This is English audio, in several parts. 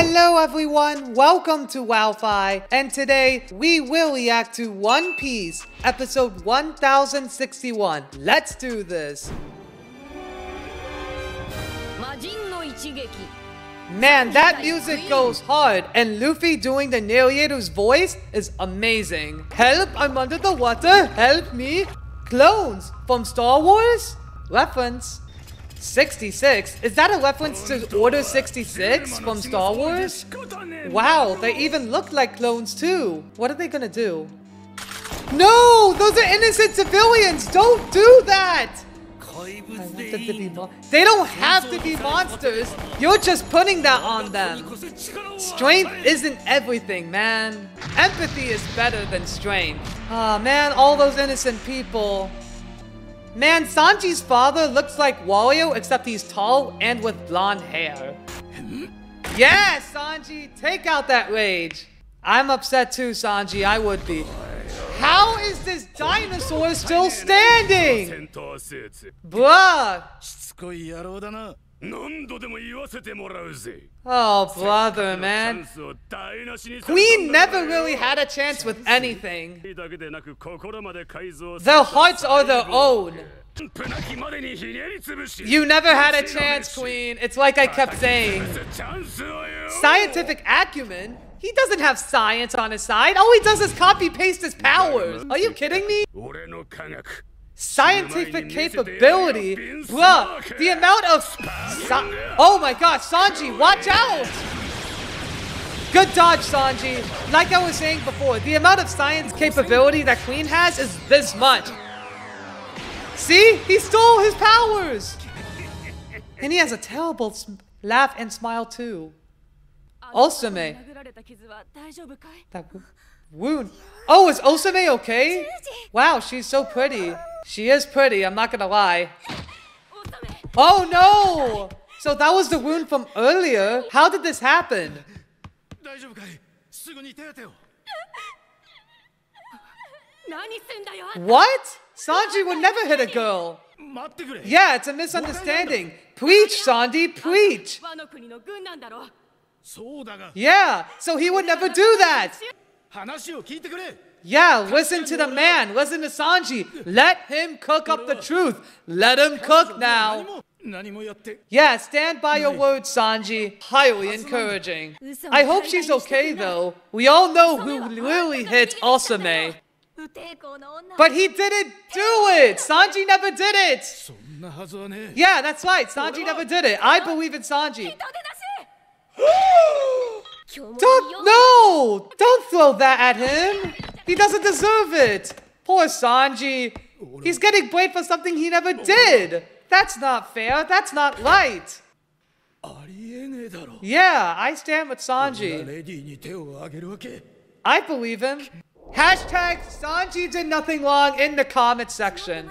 Hello everyone, welcome to WowFi, and today we will react to One Piece, episode 1061. Let's do this. Man, that music goes hard, and Luffy doing the narrator's voice is amazing. Help, I'm under the water, help me. Clones from Star Wars? Reference. 66? Is that a reference to Order 66 from Star Wars? Wow, they even look like clones too. What are they gonna do? No! Those are innocent civilians! Don't do that! I want them to be they don't have to be monsters! You're just putting that on them! Strength isn't everything, man. Empathy is better than strength. Ah, man, all those innocent people. Man, Sanji's father looks like Wario, except he's tall and with blonde hair. Yeah, Sanji, take out that rage. I'm upset too, Sanji, I would be. How is this dinosaur still standing? Bruh. Oh, brother, man. Queen never really had a chance with anything. Their hearts are their own. You never had a chance, Queen. It's like I kept saying. Scientific acumen? He doesn't have science on his side. All he does is copy-paste his powers. Are you kidding me? Scientific capability? Bruh, the amount of... Oh my gosh, Sanji, watch out! Good dodge, Sanji. Like I was saying before, the amount of science capability that Queen has is this much. See? He stole his powers! And he has a terrible laugh and smile too. Osame. That wound. Oh, is Osame okay? Wow, she's so pretty. She is pretty, I'm not gonna lie. Oh no! So that was the wound from earlier? How did this happen? What? Sanji would never hit a girl. Yeah, it's a misunderstanding. Preach, Sanji, preach. Yeah, so he would never do that. Yeah, listen to the man, listen to Sanji. Let him cook up the truth. Let him cook now. Yeah, stand by your words, Sanji. Highly encouraging. I hope she's okay, though. We all know who really hit Osame. But he didn't do it! Sanji never did it! Yeah, that's right, Sanji never did it. I believe in Sanji. Don't throw that at him. He doesn't deserve it. Poor Sanji. He's getting blamed for something he never did. That's not fair. That's not right. Yeah, I stand with Sanji. I believe him. Hashtag Sanji did nothing wrong in the comment section.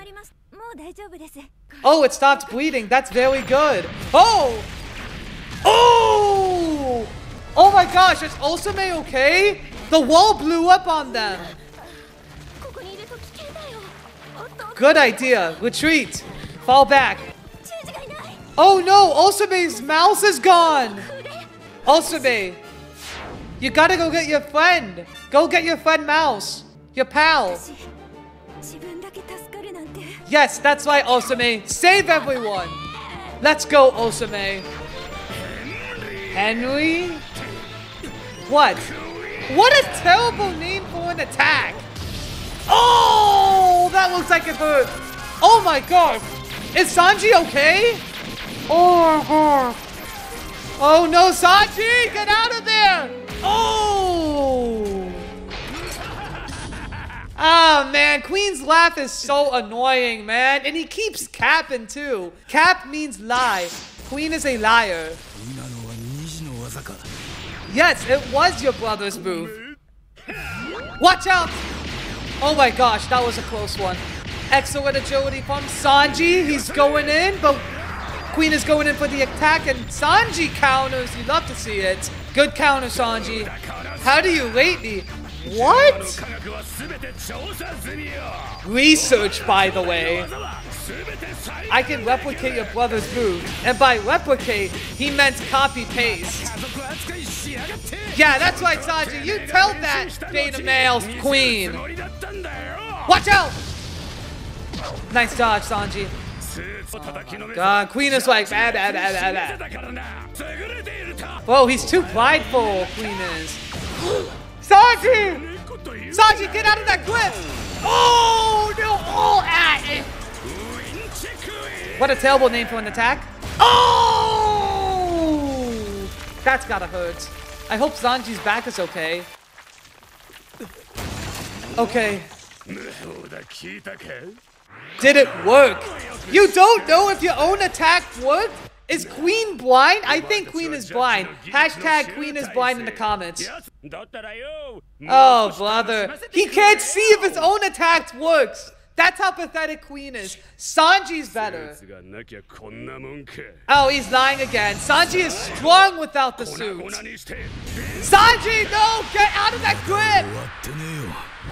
Oh, it stopped bleeding. That's very good. Oh! Oh! Oh my gosh, is Osame okay? The wall blew up on them. Good idea. Retreat. Fall back. Oh no, Osame's mouse is gone. Osame, you gotta go get your friend. Go get your friend mouse. Your pal. Yes, that's right, Osame. Save everyone. Let's go, Osame. Henry? What? What a terrible name for an attack! Oh! That looks like it hurt! Oh my god! Is Sanji okay? Oh no, Sanji! Get out of there! Oh! Ah, man, Queen's laugh is so annoying, man. And he keeps capping too. Cap means lie. Queen is a liar. Yes, it was your brother's move. Watch out! Oh my gosh, that was a close one. Excellent agility from Sanji. He's going in, but Queen is going in for the attack, and Sanji counters. You love to see it. Good counter, Sanji. How do you rate me? What? Research, by the way. I can replicate your brother's move. And by replicate, he meant copy-paste. Yeah, that's right, Sanji. You tell that beta male queen. Watch out! Nice dodge, Sanji. Oh God, Queen is like bad. Whoa, he's too prideful, Queen is. Sanji! Sanji, get out of that cliff! Oh, no! All at it! What a terrible name for an attack. Oh! That's gotta hurt. I hope Sanji's back is okay. Okay. Did it work? You don't know if your own attack worked? Is Queen blind? I think Queen is blind. Hashtag Queen is blind in the comments. Oh, brother. He can't see if his own attack works. That's how pathetic Queen is. Sanji's better. Oh, he's lying again. Sanji is strong without the suit. Sanji, no! Get out of that grip!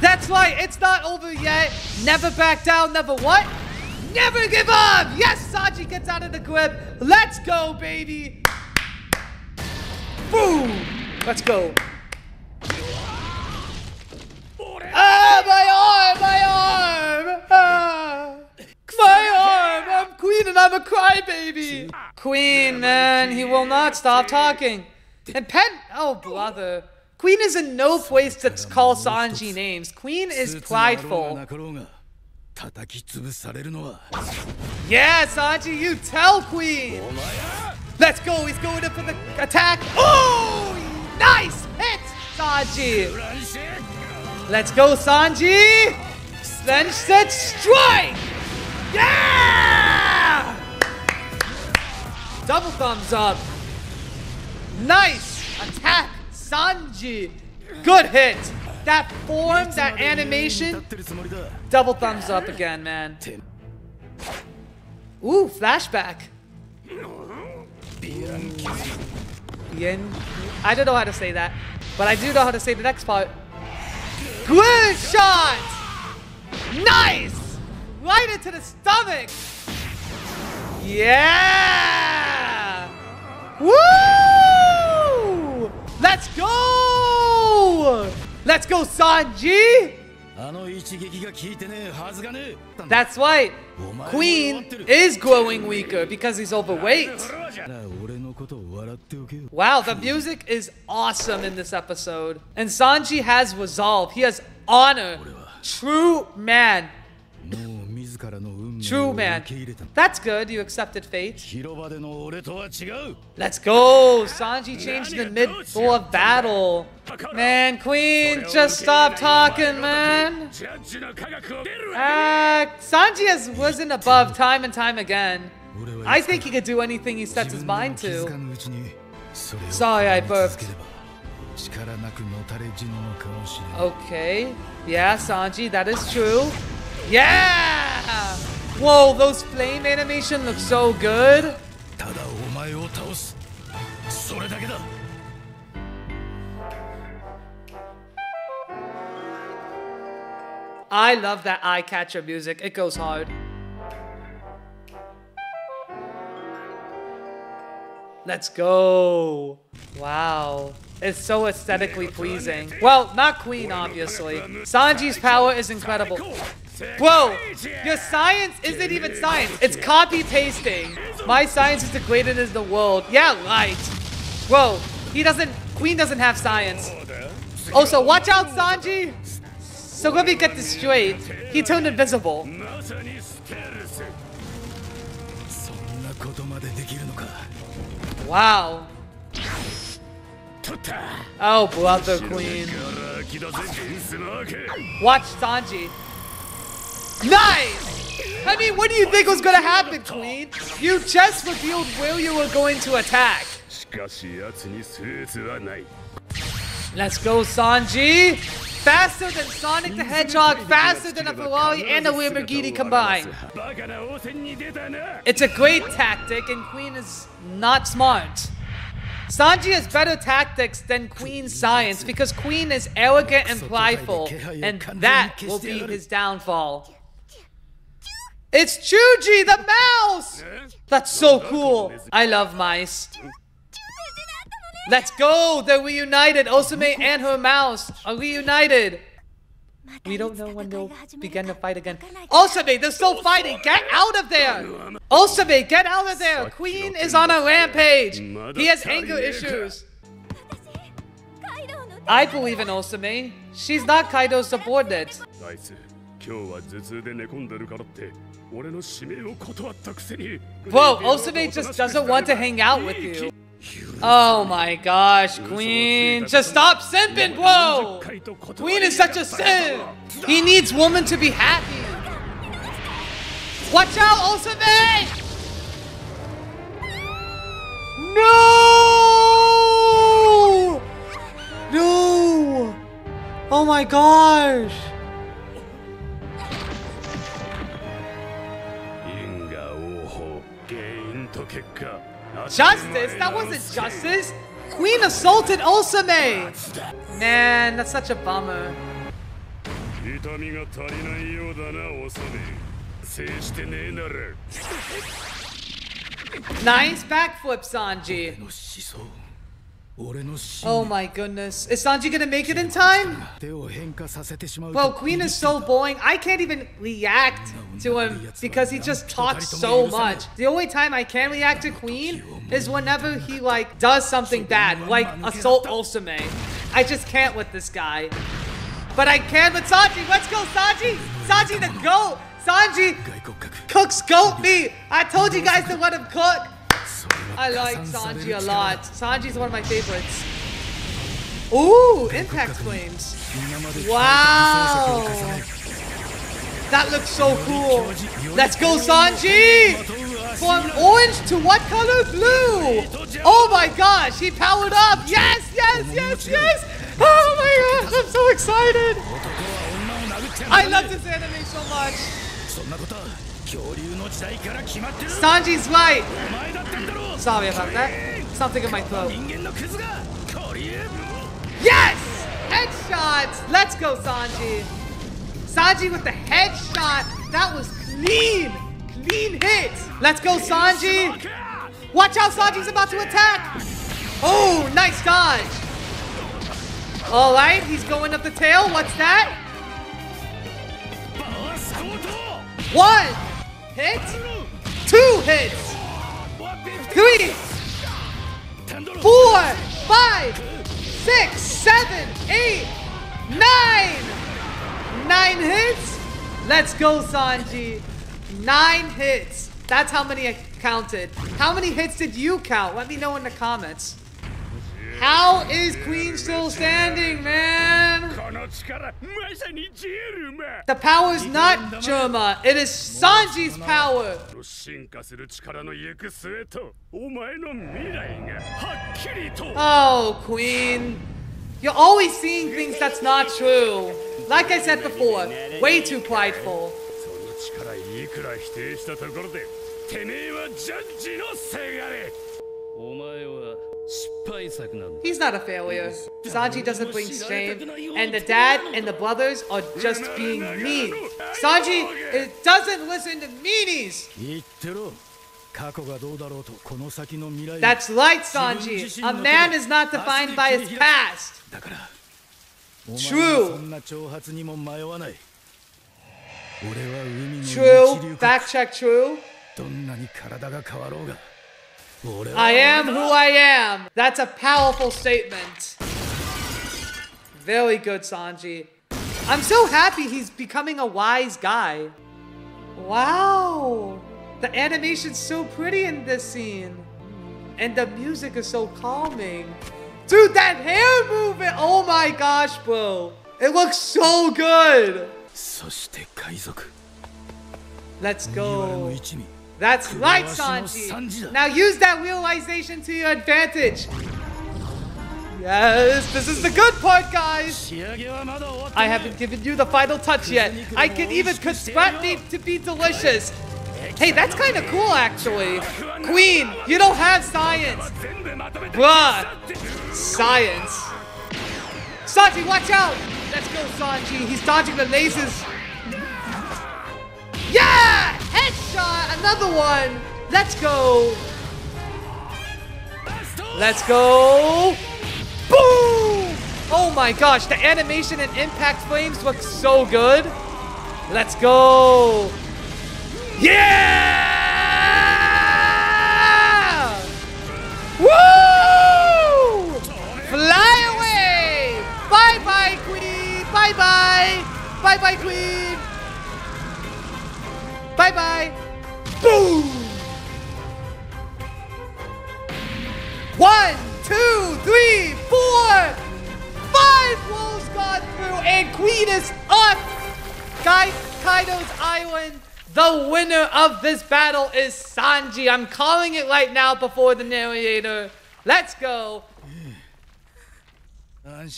That's right, it's not over yet. Never back down, never what? Never give up! Yes, Sanji gets out of the grip. Let's go, baby! Boom! Let's go. Ah, my arm! Ah, my arm! I'm Queen and I'm a crybaby! Queen, man, he will not stop talking. And Pen... Oh, brother. Queen is in no place to call Sanji names. Queen is prideful. Yeah, Sanji, you tell Queen! Let's go, he's going up for the attack. Oh! Nice hit, Sanji! Let's go, Sanji! Then set strike! Yeah! Double thumbs up. Nice attack, Sanji. Good hit. That form, that animation. Double thumbs up again, man. Ooh, flashback. I don't know how to say that, but I do know how to say the next part. Good shot! Nice! Right into the stomach! Yeah! Woo! Let's go! Let's go, Sanji! That's right! Queen is growing weaker because he's overweight. Wow, the music is awesome in this episode. And Sanji has resolve. He has honor. True man. True man. That's good. You accepted fate. Let's go. Sanji changed in mid-floor battle. Man, Queen, just stop talking, man. Sanji has risen above time and time again. I think he could do anything he sets his mind to. Sorry, I burped. Okay. Yeah, Sanji, that is true. Yeah! Whoa, those flame animation look so good. I love that eye-catcher music. It goes hard. Let's go. Wow. It's so aesthetically pleasing. Well, not Queen, obviously. Sanji's power is incredible. Bro, your science isn't even science. It's copy-pasting. My science is the greatest in the world. Yeah, right. Whoa, he doesn't... Queen doesn't have science. Also, watch out, Sanji. So let me get this straight. He turned invisible. Wow. Oh, brother, Queen. Watch Sanji. Nice! I mean, what do you think was going to happen, Queen? You just revealed where you were going to attack. Let's go, Sanji. Faster than Sonic the Hedgehog, faster than a Ferrari and a Lamborghini combined. It's a great tactic, and Queen is not smart. Sanji has better tactics than Queen's science because Queen is arrogant and prideful, and that will be his downfall. It's Chuji the mouse! That's so cool. I love mice. Let's go! They're reunited! Osume and her mouse are reunited! We don't know when they'll begin to fight again. Osume, they're still fighting! Get out of there! Osume, get out of there! Queen is on a rampage! He has anger issues! I believe in Osume. She's not Kaido's subordinate. Whoa, Osume just doesn't want to hang out with you. Oh my gosh, Queen. Just stop simping, bro! Queen is such a simp! He needs woman to be happy! Watch out, Osume! No! No! Oh my gosh! Justice? That wasn't justice! Queen assaulted Osume! Man, that's such a bummer. Nice backflip, Sanji. Oh my goodness. Is Sanji gonna make it in time? Well, Queen is so boring. I can't even react to him because he just talks so much. The only time I can react to Queen is whenever he, like, does something bad, like assault Osume. I just can't with this guy. But I can with Sanji! Let's go, Sanji! Sanji the goat! Sanji cooks goat meat! I told you guys to let him cook! I like Sanji a lot. Sanji's one of my favorites. Ooh, impact flames. Wow. That looks so cool. Let's go, Sanji! From orange to what color? Blue! Oh my gosh, he powered up! Yes, yes, yes, yes! Oh my gosh, I'm so excited! I love this anime so much! Sanji's right! Sorry about that. Something in my throat. Yes! Headshots! Let's go, Sanji! Sanji with the headshot! That was clean! Clean hit! Let's go, Sanji! Watch out, Sanji's about to attack! Oh, nice dodge! Alright, he's going up the tail. What's that? One! Hit, two hits, three, four, five, six, seven, eight, nine. Nine hits. Let's go, Sanji. Nine hits. That's how many I counted. How many hits did you count? Let me know in the comments. How is Queen still standing, man? The power is not Germa. It is Sanji's power. Oh, Queen. You're always seeing things that's not true. Like I said before, way too prideful. He's not a failure. Sanji doesn't bring shame, and the dad and the brothers are just being mean. Sanji doesn't listen to meanies! That's right, Sanji! A man is not defined by his past! True! True. Fact check true. I am who I am. That's a powerful statement. Very good, Sanji. I'm so happy he's becoming a wise guy. Wow. The animation's so pretty in this scene. And the music is so calming. Dude, that hair movement. Oh my gosh, bro. It looks so good. Let's go. That's right, Sanji! Now use that realization to your advantage! Yes, this is the good part, guys! I haven't given you the final touch yet. I can even construct meat to be delicious! Hey, that's kind of cool, actually. Queen, you don't have science! Bruh! Science! Sanji, watch out! Let's go, Sanji! He's dodging the lasers! Yeah! Headshot! Another one! Let's go! Let's go! Boom! Oh my gosh, the animation and impact flames look so good. Let's go! Yeah! Woo! Fly away! Bye-bye, Queen! Bye-bye! Bye-bye, Queen! Bye-bye! Boom! 1, 2, 3, 4, 5 wolves gone through, and Queen is up! Kaido's Island. The winner of this battle is Sanji. I'm calling it right now before the narrator. Let's go. And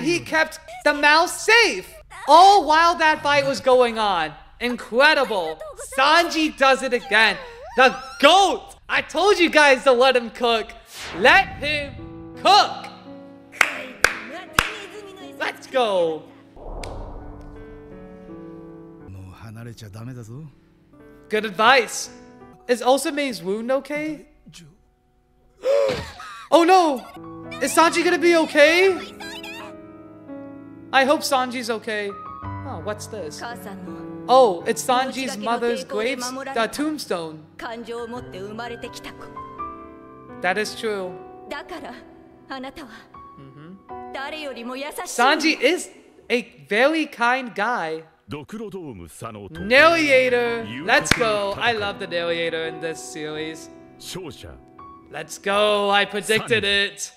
he kept the mouse safe all while that fight was going on. Incredible. Sanji does it again. The GOAT. I told you guys to let him cook. Let him cook. Let's go. Good advice. Is Osame's wound okay? Oh no! Is Sanji gonna be okay? I hope Sanji's okay. Oh, what's this? Oh, it's Sanji's mother's tombstone. That is true. Sanji is a very kind guy. Narrator! Let's go! I love the narrator in this series. Let's go! I predicted it!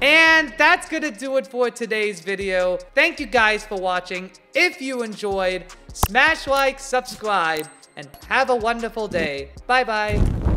And that's gonna do it for today's video. Thank you guys for watching. If you enjoyed, smash like, subscribe, and have a wonderful day. Bye bye!